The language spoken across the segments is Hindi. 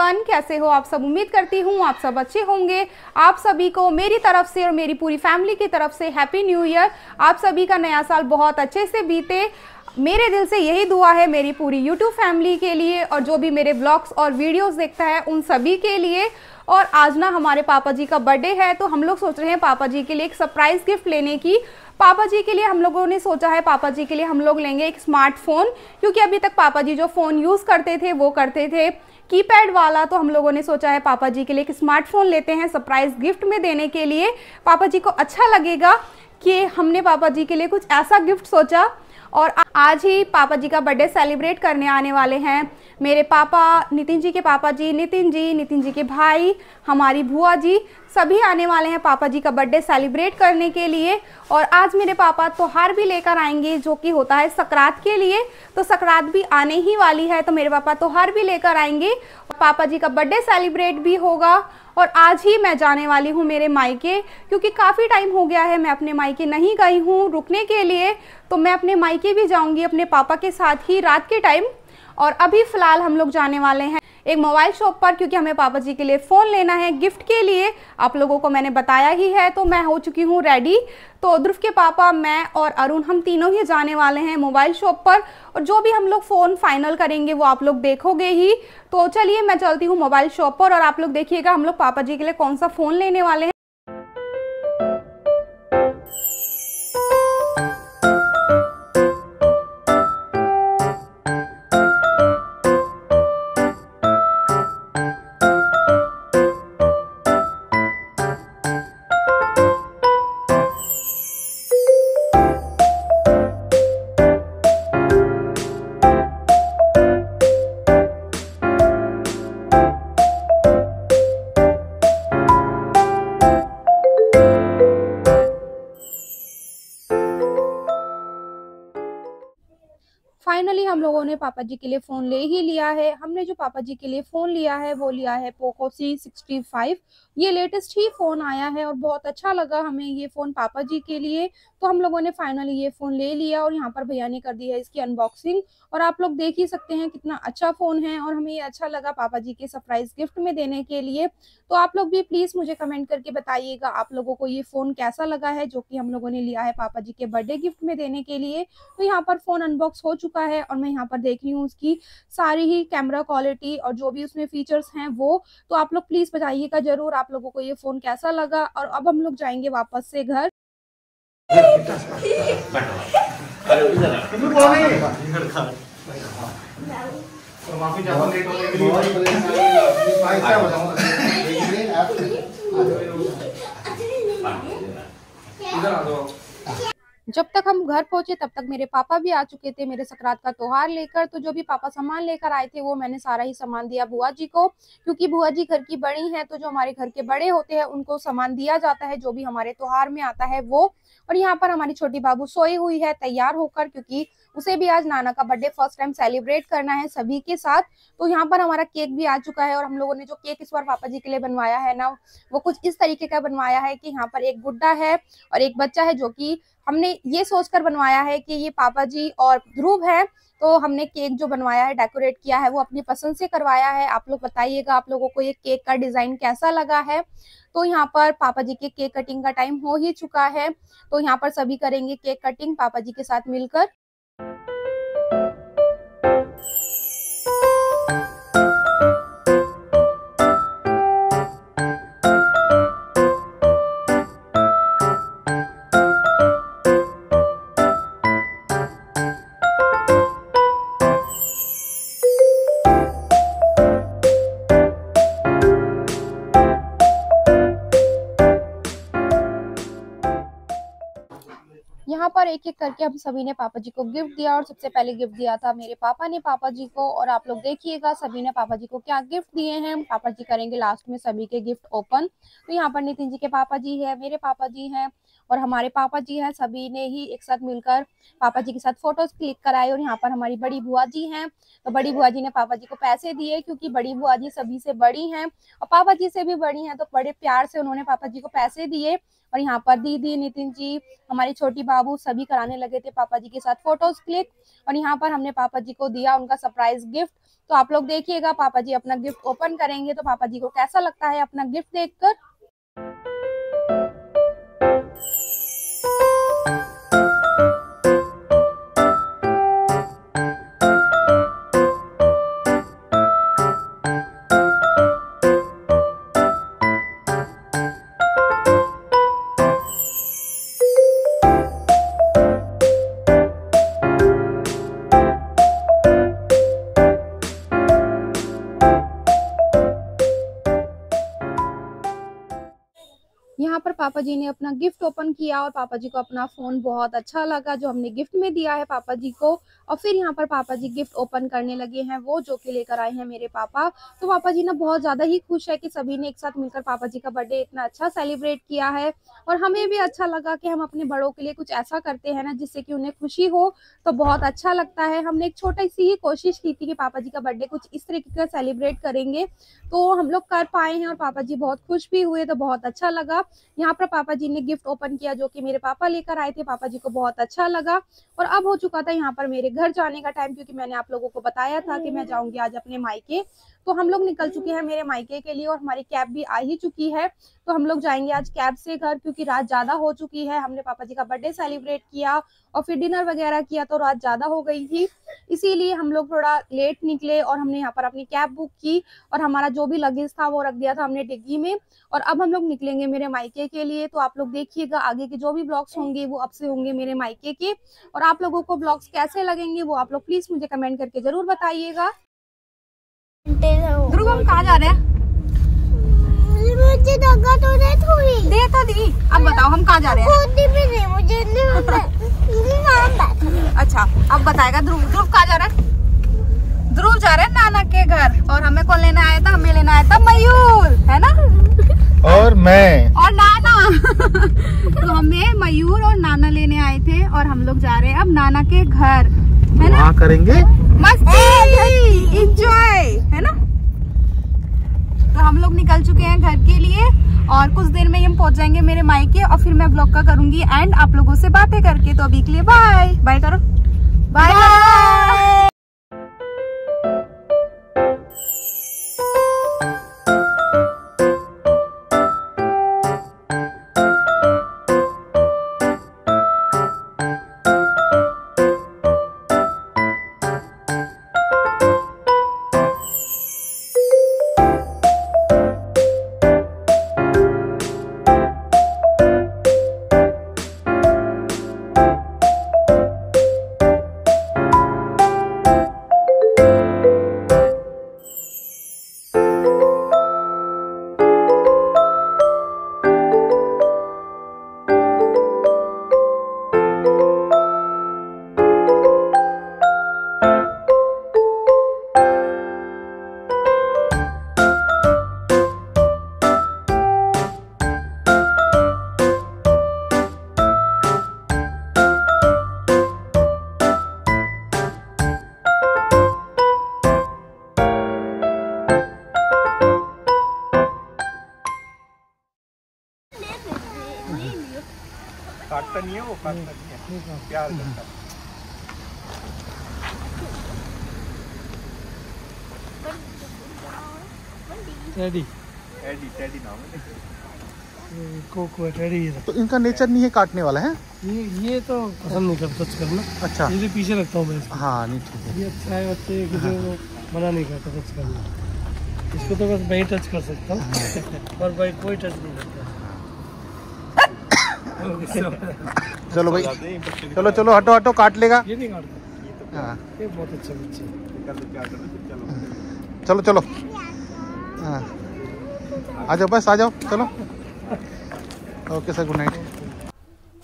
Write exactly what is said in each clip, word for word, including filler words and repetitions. एवरीवन, कैसे हो आप सब। उम्मीद करती हूँ आप सब अच्छे होंगे। आप सभी को मेरी तरफ से और मेरी पूरी फैमिली की तरफ से हैप्पी न्यू ईयर। आप सभी का नया साल बहुत अच्छे से बीते, मेरे दिल से यही दुआ है मेरी पूरी YouTube फैमिली के लिए और जो भी मेरे ब्लॉग्स और वीडियोस देखता है उन सभी के लिए। और आज ना हमारे पापा जी का बर्थडे है, तो हम लोग सोच रहे हैं पापा जी के लिए एक सरप्राइज़ गिफ्ट लेने की। पापा जी के लिए हम लोगों ने सोचा है, पापा जी के लिए हम लोग लेंगे एक स्मार्टफोन, क्योंकि अभी तक पापा जी जो फ़ोन यूज़ करते थे वो करते थे कीपैड वाला। तो हम लोगों ने सोचा है पापा जी के लिए एक स्मार्टफोन लेते हैं सरप्राइज़ गिफ्ट में देने के लिए। पापा जी को अच्छा लगेगा कि हमने पापा जी के लिए कुछ ऐसा गिफ्ट सोचा। और आज ही पापा जी का बर्थडे सेलिब्रेट करने आने वाले हैं मेरे पापा, नितिन जी के पापा जी, नितिन जी, नितिन जी के भाई, हमारी भुआ जी, सभी आने वाले हैं पापा जी का बर्थडे सेलिब्रेट करने के लिए। और आज मेरे पापा त्योहार भी लेकर आएंगे, जो कि होता है सकरात के लिए। तो सकरात भी आने ही वाली है, तो मेरे पापा त्योहार भी लेकर आएंगे, पापा जी का बर्थडे सेलिब्रेट भी होगा। और आज ही मैं जाने वाली हूँ मेरे मायके, क्योंकि काफ़ी टाइम हो गया है मैं अपने मायके नहीं गई हूँ रुकने के लिए। तो मैं अपने मायके भी जाऊँगी अपने पापा के साथ ही रात के टाइम। और अभी फ़िलहाल हम लोग जाने वाले हैं एक मोबाइल शॉप पर, क्योंकि हमें पापा जी के लिए फ़ोन लेना है गिफ्ट के लिए। आप लोगों को मैंने बताया ही है। तो मैं हो चुकी हूँ रेडी। तो ध्रुव के पापा, मैं और अरुण, हम तीनों ही जाने वाले हैं मोबाइल शॉप पर। और जो भी हम लोग फ़ोन फाइनल करेंगे वो आप लोग देखोगे ही। तो चलिए मैं चलती हूँ मोबाइल शॉप पर और आप लोग देखिएगा हम लोग पापा जी के लिए कौन सा फ़ोन लेने वाले हैं। फाइनली हम लोगों ने पापा जी के लिए फ़ोन ले ही लिया है। हमने जो पापा जी के लिए फ़ोन लिया है वो लिया है पोको सी सिक्सटी फाइव। ये लेटेस्ट ही फ़ोन आया है और बहुत अच्छा लगा हमें ये फ़ोन पापा जी के लिए। तो हम लोगों ने फाइनली ये फ़ोन ले लिया और यहाँ पर भैया ने कर दी है इसकी अनबॉक्सिंग। और आप लोग देख ही सकते हैं कितना अच्छा फ़ोन है और हमें ये अच्छा लगा पापा जी के सरप्राइज़ गिफ्ट में देने के लिए। तो आप लोग भी प्लीज़ मुझे कमेंट करके बताइएगा आप लोगों को ये फ़ोन कैसा लगा है, जो कि हम लोगों ने लिया है पापा जी के बर्थडे गिफ्ट में देने के लिए। तो यहाँ पर फ़ोन अनबॉक्स हो चुका है और मैं यहाँ पर देख रही हूँ उसकी सारी ही कैमरा क्वालिटी और जो भी उसमें फीचर्स हैं वो। तो आप लोग प्लीज़ बताइएगा ज़रूर आप लोगों को ये फ़ोन कैसा लगा। और अब हम लोग जाएंगे वापस से घर। जब तक हम घर पहुंचे तब तक मेरे पापा भी आ चुके थे मेरे सकरात का त्योहार लेकर। तो जो भी पापा सामान लेकर आए थे वो मैंने सारा ही सामान दिया बुआ जी को, क्योंकि बुआ जी घर की बड़ी हैं। तो जो हमारे घर के बड़े होते हैं उनको सामान दिया जाता है जो भी हमारे त्योहार में आता है वो। और यहाँ पर हमारी छोटी बाबू सोई हुई है तैयार होकर, क्योंकि उसे भी आज नाना का बर्थडे फर्स्ट टाइम सेलिब्रेट करना है सभी के साथ। तो यहाँ पर हमारा केक भी आ चुका है और हम लोगों ने जो केक इस बार पापा जी के लिए बनवाया है ना, वो कुछ इस तरीके का बनवाया है कि यहाँ पर एक गुड्डा है और एक बच्चा है, जो कि हमने ये सोचकर बनवाया है कि ये पापा जी और ध्रुव है। तो हमने केक जो बनवाया है, डेकोरेट किया है, वो अपनी पसंद से करवाया है। आप लोग बताइएगा आप लोगों को ये केक का डिज़ाइन कैसा लगा है। तो यहाँ पर पापा जी के केक कटिंग का टाइम हो ही चुका है, तो यहाँ पर सभी करेंगे केक कटिंग पापा जी के साथ मिलकर। यहाँ पर एक एक करके हम सभी ने पापा जी को गिफ्ट दिया और सबसे पहले गिफ्ट दिया था मेरे पापा ने पापा जी को। और आप लोग देखिएगा सभी ने पापा जी को क्या गिफ्ट दिए हैं। पापा जी करेंगे लास्ट में सभी के गिफ्ट ओपन। तो यहाँ पर नितिन जी के पापा जी है, मेरे पापा जी हैं और हमारे पापा जी हैं, सभी ने ही एक साथ मिलकर पापा जी के साथ फोटोज क्लिक कराए। और यहाँ पर हमारी बड़ी बुआ जी हैं, तो बड़ी बुआ जी ने पापा जी को पैसे दिए क्योंकि बड़ी बुआ जी सभी से बड़ी हैं और पापा जी से भी बड़ी हैं, तो बड़े प्यार से उन्होंने पापा जी को पैसे दिए। और यहाँ पर दीदी, नितिन जी, हमारी छोटी बाबू सभी कराने लगे थे पापा जी के साथ फोटोज क्लिक। और यहाँ पर हमने पापा जी को दिया उनका सरप्राइज गिफ्ट। तो आप लोग देखिएगा, पापा जी अपना गिफ्ट ओपन करेंगे तो पापा जी को कैसा लगता है अपना गिफ्ट देखकर। यहाँ पर पापा जी ने अपना गिफ्ट ओपन किया और पापा जी को अपना फोन बहुत अच्छा लगा जो हमने गिफ्ट में दिया है पापा जी को। और फिर यहाँ पर पापा जी गिफ्ट ओपन करने लगे हैं, वो जो कि लेकर आए हैं मेरे पापा। तो पापा जी ना बहुत ज्यादा ही खुश है कि सभी ने एक साथ मिलकर पापा जी का बर्थडे इतना अच्छा सेलिब्रेट किया है। और हमें भी अच्छा लगा कि हम अपने बड़ों के लिए कुछ ऐसा करते हैं ना जिससे कि उन्हें खुशी हो, तो बहुत अच्छा लगता है। हमने एक छोटी सी ही कोशिश की थी कि पापा जी का बर्थडे कुछ इस तरीके का सेलिब्रेट करेंगे, तो हम लोग कर पाए हैं और पापा जी बहुत खुश भी हुए, तो बहुत अच्छा लगा। यहाँ पर पापा जी ने गिफ्ट ओपन किया जो कि मेरे पापा लेकर आए थे, पापा जी को बहुत अच्छा लगा। और अब हो चुका था यहाँ पर मेरे घर जाने का टाइम, क्योंकि मैंने आप लोगों को बताया था कि मैं जाऊंगी आज अपने मायके। तो हम लोग निकल चुके हैं मेरे मायके के लिए और हमारी कैब भी आ ही चुकी है, तो हम लोग जाएंगे आज कैब से घर, क्योंकि रात ज्यादा हो चुकी है। हमने पापा जी का बर्थडे सेलिब्रेट किया और फिर डिनर वगैरह किया, तो रात ज्यादा हो गई थी, इसीलिए हम लोग थोड़ा लेट निकले। और हमने यहाँ पर अपनी कैब बुक की और हमारा जो भी लगेज था वो रख दिया था हमने डिग्गी में। और अब हम लोग निकलेंगे मेरे मायके के लिए, तो आप लोग देखिएगा आगे के जो भी ब्लॉग्स होंगे वो अब से होंगे मेरे मायके के। और आप लोगों को ब्लॉग्स कैसे लगेंगे वो आप लोग प्लीज मुझे कमेंट करके जरूर बताइएगा। ध्रुव, हम कहाँ जा रहे हैं? मुझे दगा तो दे थोड़ी। दे तो दी। अब बताओ हम कहाँ जा रहे हैं? मुझे नहीं पता। अच्छा, अब बताएगा ध्रुव। ध्रुव कहाँ जा रहा है? ध्रुव जा रहे हैं नाना के घर। और हमें कौन लेना आया था? हमें लेना आया था मयूर, है ना? और मैं और नाना। तो हमें मयूर और नाना लेने आए थे और हम लोग जा रहे हैं अब नाना के घर, है ना? करेंगे मस्ती, एंजॉय, है ना? तो हम लोग निकल चुके हैं घर के लिए और कुछ देर में हम पहुंच जाएंगे मेरे मायके। और फिर मैं व्लॉग का करूंगी एंड आप लोगों से बातें करके। तो अभी के लिए बाय बाय करो, बाय बाय। काटता नहीं है वो, काटता नहीं है, प्यार करता है। टेडी, टेडी, टेडी नाम है। कोको टेडी है। तो इनका नेचर नहीं है काटने वाला, है ये ये तो पसंद नहीं करता टच करना। अच्छा, ये पीछे रखता हूँ मैं इसको। हाँ नहीं ठीक है, ये अच्छा है, बच्चे किसी को मना नहीं करता टच करना। इसको तो बस मैं ही टच कर सकता हूँ और भाई कोई टच नहीं करता। चलो भाई, चलो चलो, हटो हटो, काट लेगा ये, नहीं काटता। हाँ ये बहुत अच्छा बच्चा है। चलो चलो, हाँ आ जाओ, बस आ जाओ, चलो। Okay sir, good night.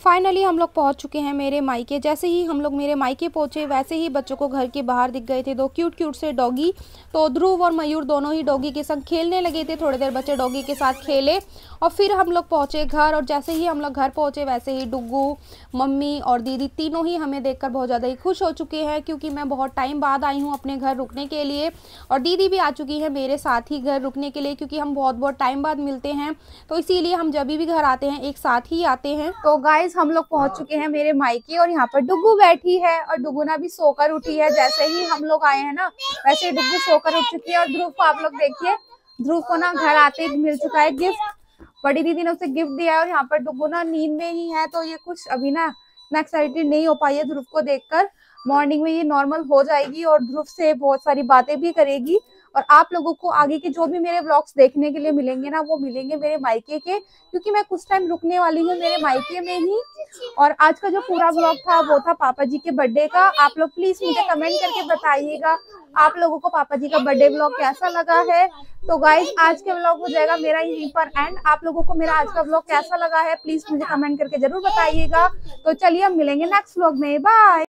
Finally हम लोग पहुंच चुके हैं मेरे मायके। जैसे ही हम लोग मेरे मायके पहुंचे वैसे ही बच्चों को घर के बाहर दिख गए थे दो क्यूट क्यूट से डॉगी। तो ध्रुव और मयूर दोनों ही डॉगी के संग खेलने लगे थे। थोड़ी देर बच्चे डॉगी के साथ खेले और फिर हम लोग पहुंचे घर। और जैसे ही हम लोग घर पहुंचे वैसे ही डुग्गू, मम्मी और दीदी तीनों ही हमें देखकर बहुत ज़्यादा ही खुश हो चुके हैं, क्योंकि मैं बहुत टाइम बाद आई हूँ अपने घर रुकने के लिए और दीदी भी आ चुकी है मेरे साथ ही घर रुकने के लिए, क्योंकि हम बहुत बहुत टाइम बाद मिलते हैं तो इसीलिए हम जब भी घर आते हैं एक साथ ही आते हैं। तो गाइस हम लोग पहुंच चुके हैं मेरे मायके और यहाँ पर डुग्गू बैठी है और डुगुना भी सोकर उठी है। जैसे ही हम लोग आए हैं ना वैसे डुग्गू सोकर उठ चुकी है। और ध्रुव को आप लोग देखिए, ध्रुव को ना घर आते ही मिल चुका है गिफ्ट, बड़ी दीदी ने उसे गिफ्ट दिया है। और यहाँ पर डुग्गू ना नींद में ही है तो ये कुछ अभी ना इतना एक्साइटेड नहीं हो पाई है ध्रुव को देखकर। मॉर्निंग में ये नॉर्मल हो जाएगी और ध्रुव से बहुत सारी बातें भी करेगी। और आप लोगों को आगे के जो भी मेरे व्लॉग्स देखने के लिए मिलेंगे ना वो मिलेंगे मेरे मायके के, क्योंकि मैं कुछ टाइम रुकने वाली हूँ मेरे मायके में ही। और आज का जो पूरा व्लॉग था वो था पापा जी के बर्थडे का। आप लोग प्लीज मुझे कमेंट करके बताइएगा आप लोगों को पापा जी का बर्थडे व्लॉग कैसा लगा है। तो गाइज आज का व्लॉग हो जाएगा मेरा यहीं पर एंड। आप लोगों को मेरा आज का व्लॉग कैसा लगा है प्लीज मुझे कमेंट करके जरूर बताइएगा। तो चलिए हम मिलेंगे नेक्स्ट व्लॉग में, बाय।